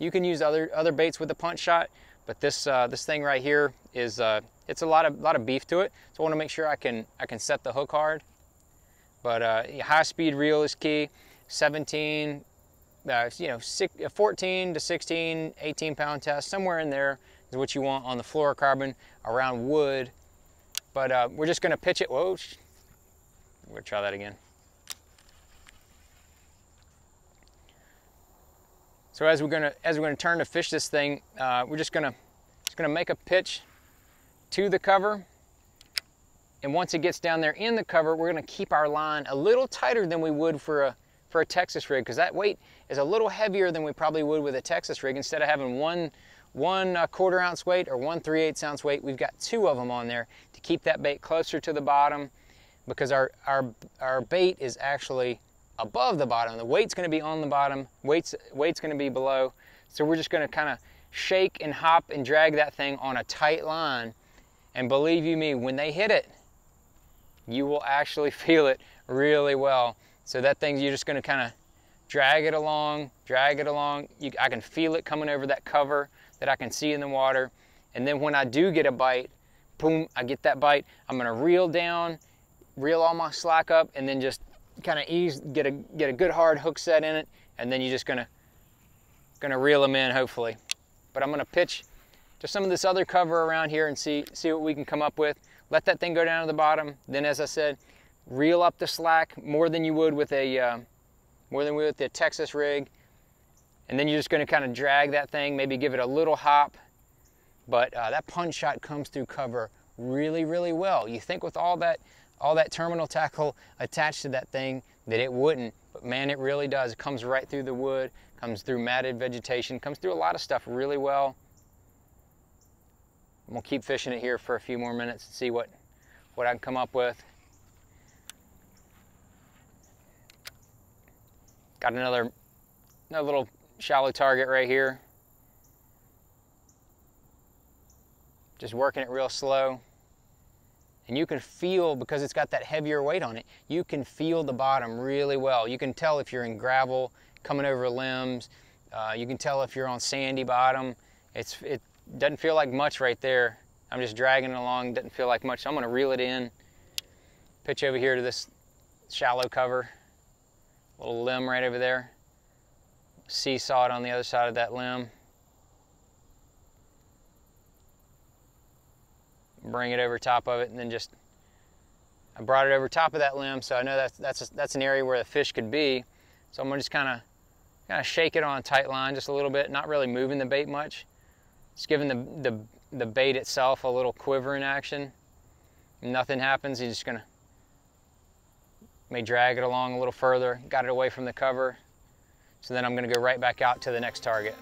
You can use other baits with the punch shot, but this thing right here is it's a lot of beef to it. So I want to make sure I can set the hook hard. But high speed reel is key. 17, 14 to 16, 18-pound test, somewhere in there is what you want on the fluorocarbon around wood. But we're just going to pitch it. Whoa, we'll try that again. So as we're gonna turn to fish this thing, we're just gonna make a pitch to the cover, and once it gets down there in the cover, we're gonna keep our line a little tighter than we would for a Texas rig, because that weight is a little heavier than we probably would with a Texas rig. Instead of having one 1/4 ounce weight or 1 3/8 ounce weight, we've got two of them on there to keep that bait closer to the bottom, because our bait is actually above the bottom. The weight's going to be on the bottom, weight's going to be below. So we're just going to kind of shake and hop and drag that thing on a tight line. And believe you me, when they hit it, you will actually feel it really well. So that thing, you're just going to kind of drag it along, drag it along. I can feel it coming over that cover that I can see in the water. And then when I do get a bite, boom, I get that bite. I'm going to reel down, reel all my slack up, and then just kind of ease, get a good hard hook set in it, and then you're just gonna reel them in, hopefully. But I'm gonna pitch to some of this other cover around here and see what we can come up with. Let that thing go down to the bottom. Then, as I said, reel up the slack more than you would with a Texas rig, and then you're just gonna kind of drag that thing, maybe give it a little hop. But that punch shot comes through cover really, really well. You think with all that terminal tackle attached to that thing that it wouldn't, but man, it really does. It comes right through the wood, comes through matted vegetation, comes through a lot of stuff really well. I'm gonna keep fishing it here for a few more minutes and see what I can come up with. Got another little shallow target right here. Just working it real slow. And you can feel, because it's got that heavier weight on it, you can feel the bottom really well. You can tell if you're in gravel, coming over limbs. You can tell if you're on sandy bottom. It doesn't feel like much right there. I'm just dragging it along, doesn't feel like much. So I'm gonna reel it in, pitch over here to this shallow cover, little limb right over there. Seesaw it on the other side of that limb. Bring it over top of it, and then I brought it over top of that limb, so I know that's an area where the fish could be. So I'm gonna just kind of shake it on a tight line just a little bit, not really moving the bait much, just giving the bait itself a little quiver in action. Nothing happens. You're just gonna may drag it along a little further. Got it away from the cover, so then I'm gonna go right back out to the next target.